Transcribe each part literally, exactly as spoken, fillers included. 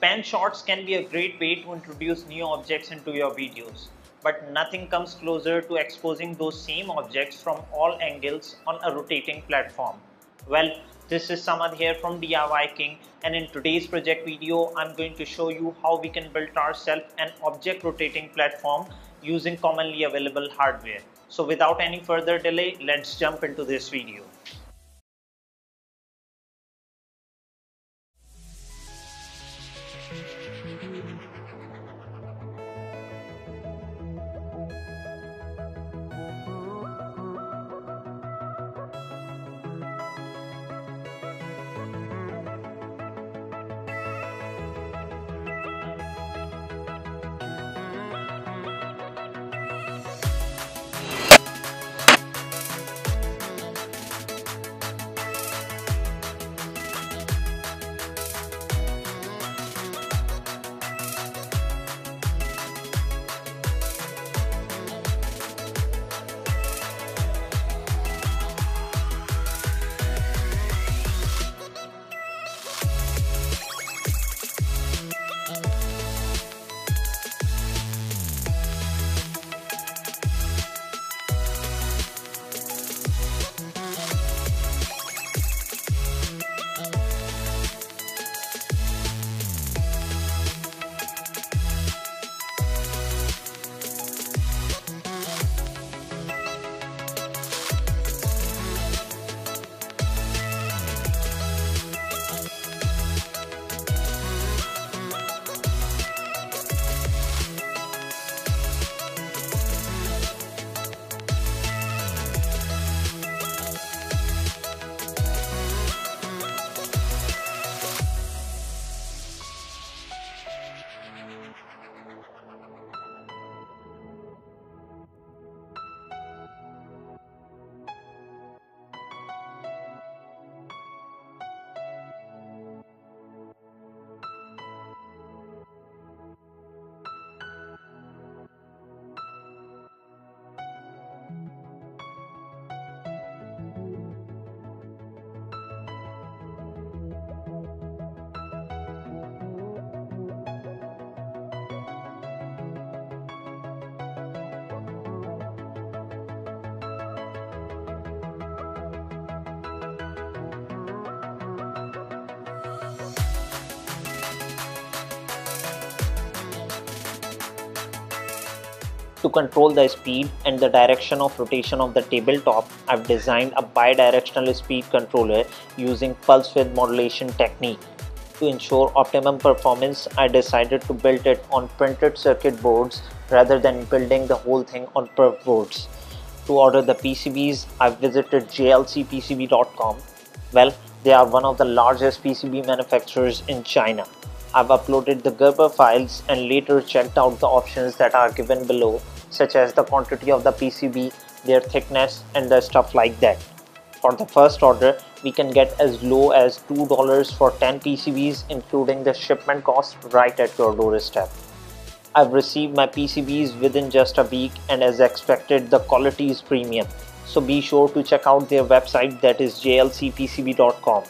Pan shots can be a great way to introduce new objects into your videos, but nothing comes closer to exposing those same objects from all angles on a rotating platform. Well, this is Samad here from D I Y King, and in today's project video, I'm going to show you how we can build ourselves an object rotating platform using commonly available hardware. So without any further delay, let's jump into this video. To control the speed and the direction of rotation of the tabletop, I've designed a bi-directional speed controller using pulse width modulation technique. To ensure optimum performance, I decided to build it on printed circuit boards rather than building the whole thing on perf boards. To order the P C Bs, I've visited J L C P C B dot com. Well, they are one of the largest P C B manufacturers in China. I've uploaded the Gerber files and later checked out the options that are given below, such as the quantity of the P C B, their thickness, and the stuff like that. For the first order, we can get as low as two dollars for ten P C Bs, including the shipment cost, right at your doorstep. I've received my P C Bs within just a week, and as expected, the quality is premium. So be sure to check out their website, that is J L C P C B dot com.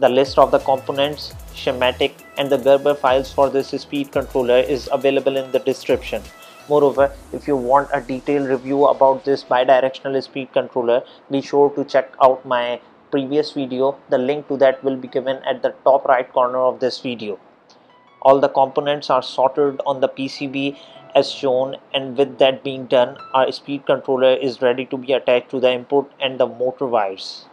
The list of the components, schematic, and the Gerber files for this speed controller is available in the description. Moreover, if you want a detailed review about this bidirectional speed controller, be sure to check out my previous video. The link to that will be given at the top right corner of this video. All the components are soldered on the P C B as shown, and with that being done, our speed controller is ready to be attached to the input and the motor wires.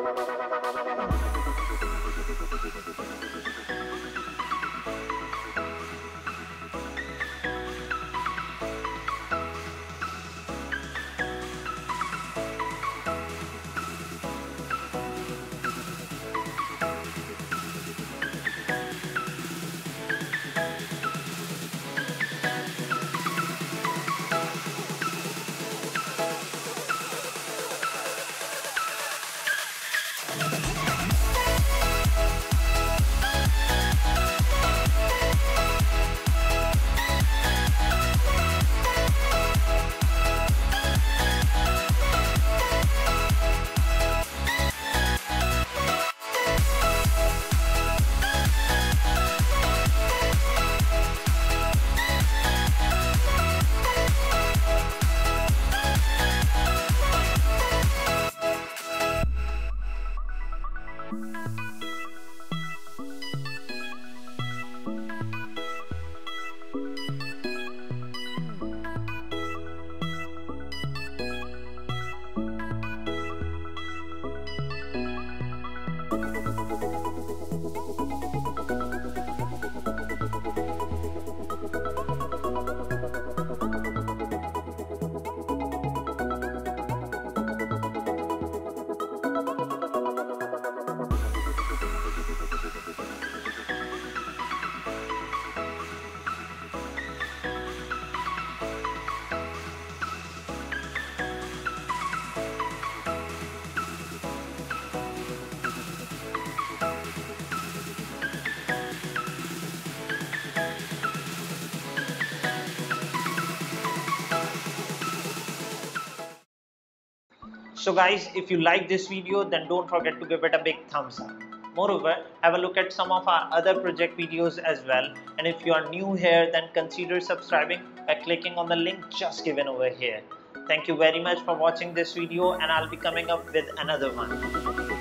Bye. So guys, if you like this video, then don't forget to give it a big thumbs up. Moreover, have a look at some of our other project videos as well. And if you are new here, then consider subscribing by clicking on the link just given over here. Thank you very much for watching this video, and I'll be coming up with another one.